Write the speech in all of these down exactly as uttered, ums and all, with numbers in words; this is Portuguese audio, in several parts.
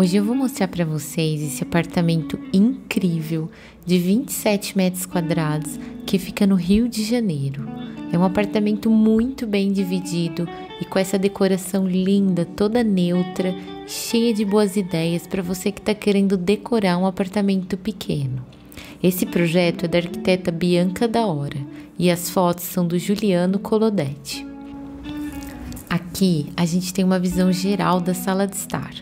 Hoje eu vou mostrar para vocês esse apartamento incrível de vinte e sete metros quadrados que fica no Rio de Janeiro. É um apartamento muito bem dividido e com essa decoração linda, toda neutra, cheia de boas ideias para você que está querendo decorar um apartamento pequeno. Esse projeto é da arquiteta Bianca da Hora e as fotos são do Giuliano Colodetti. Aqui a gente tem uma visão geral da sala de estar.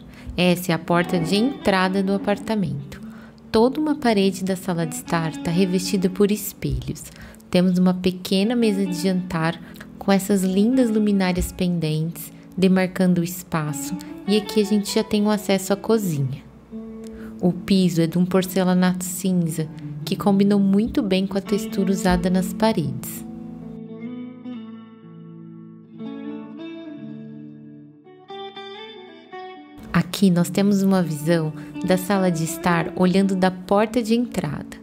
Essa é a porta de entrada do apartamento. Toda uma parede da sala de estar está revestida por espelhos. Temos uma pequena mesa de jantar com essas lindas luminárias pendentes, demarcando o espaço, e aqui a gente já tem o acesso à cozinha. O piso é de um porcelanato cinza, que combinou muito bem com a textura usada nas paredes. Aqui nós temos uma visão da sala de estar olhando da porta de entrada.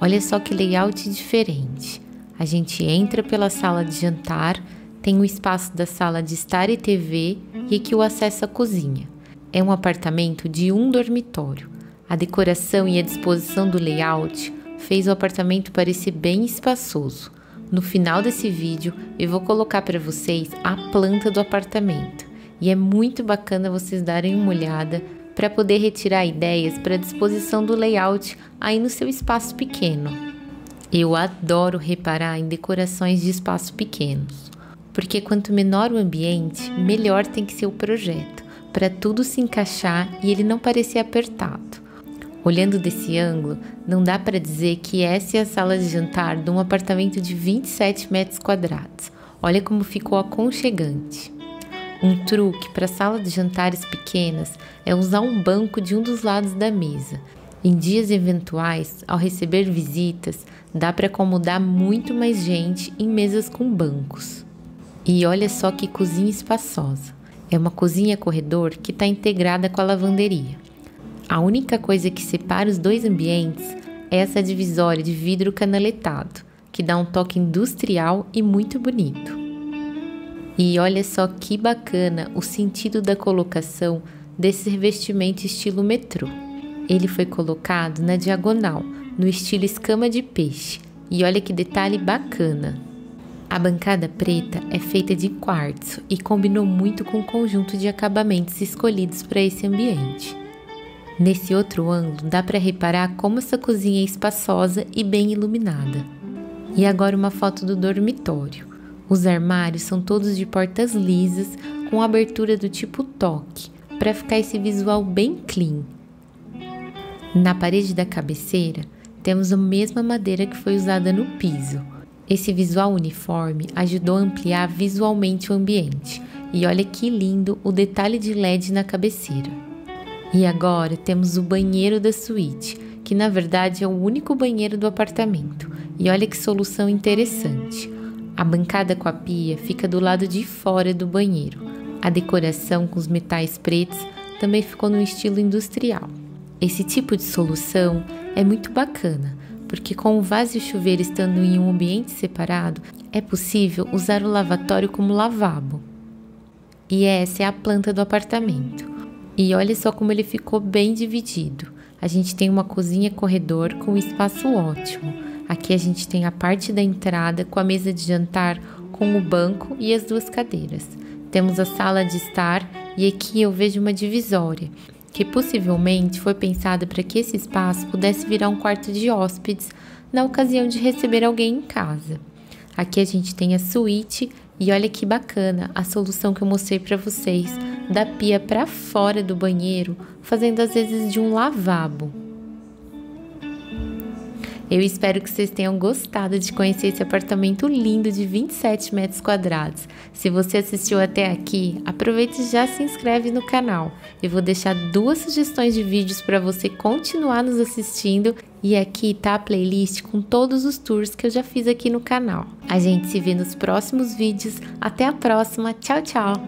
Olha só que layout diferente. A gente entra pela sala de jantar, tem o espaço da sala de estar e T V e aqui o acesso à cozinha. É um apartamento de um dormitório. A decoração e a disposição do layout fez o apartamento parecer bem espaçoso. No final desse vídeo eu vou colocar para vocês a planta do apartamento. E é muito bacana vocês darem uma olhada para poder retirar ideias para a disposição do layout aí no seu espaço pequeno. Eu adoro reparar em decorações de espaço pequenos, porque quanto menor o ambiente, melhor tem que ser o projeto, para tudo se encaixar e ele não parecer apertado. Olhando desse ângulo, não dá para dizer que essa é a sala de jantar de um apartamento de vinte e sete metros quadrados. Olha como ficou aconchegante. Um truque para sala de jantares pequenas é usar um banco de um dos lados da mesa. Em dias eventuais, ao receber visitas, dá para acomodar muito mais gente em mesas com bancos. E olha só que cozinha espaçosa. É uma cozinha-corredor que está integrada com a lavanderia. A única coisa que separa os dois ambientes é essa divisória de vidro canaletado, que dá um toque industrial e muito bonito. E olha só que bacana o sentido da colocação desse revestimento estilo metrô. Ele foi colocado na diagonal, no estilo escama de peixe. E olha que detalhe bacana! A bancada preta é feita de quartzo e combinou muito com o conjunto de acabamentos escolhidos para esse ambiente. Nesse outro ângulo dá para reparar como essa cozinha é espaçosa e bem iluminada. E agora uma foto do dormitório. Os armários são todos de portas lisas com abertura do tipo toque, para ficar esse visual bem clean. Na parede da cabeceira, temos a mesma madeira que foi usada no piso. Esse visual uniforme ajudou a ampliar visualmente o ambiente. E olha que lindo o detalhe de L E D na cabeceira. E agora temos o banheiro da suíte, que na verdade é o único banheiro do apartamento. E olha que solução interessante. A bancada com a pia fica do lado de fora do banheiro. A decoração com os metais pretos também ficou no estilo industrial. Esse tipo de solução é muito bacana, porque com o vaso e o chuveiro estando em um ambiente separado, é possível usar o lavatório como lavabo. E essa é a planta do apartamento. E olha só como ele ficou bem dividido. A gente tem uma cozinha-corredor com um espaço ótimo. Aqui a gente tem a parte da entrada com a mesa de jantar, com o banco e as duas cadeiras. Temos a sala de estar e aqui eu vejo uma divisória, que possivelmente foi pensada para que esse espaço pudesse virar um quarto de hóspedes na ocasião de receber alguém em casa. Aqui a gente tem a suíte e olha que bacana a solução que eu mostrei para vocês, da pia para fora do banheiro, fazendo às vezes de um lavabo. Eu espero que vocês tenham gostado de conhecer esse apartamento lindo de vinte e sete metros quadrados. Se você assistiu até aqui, aproveite e já se inscreve no canal. Eu vou deixar duas sugestões de vídeos para você continuar nos assistindo e aqui está a playlist com todos os tours que eu já fiz aqui no canal. A gente se vê nos próximos vídeos. Até a próxima. Tchau, tchau!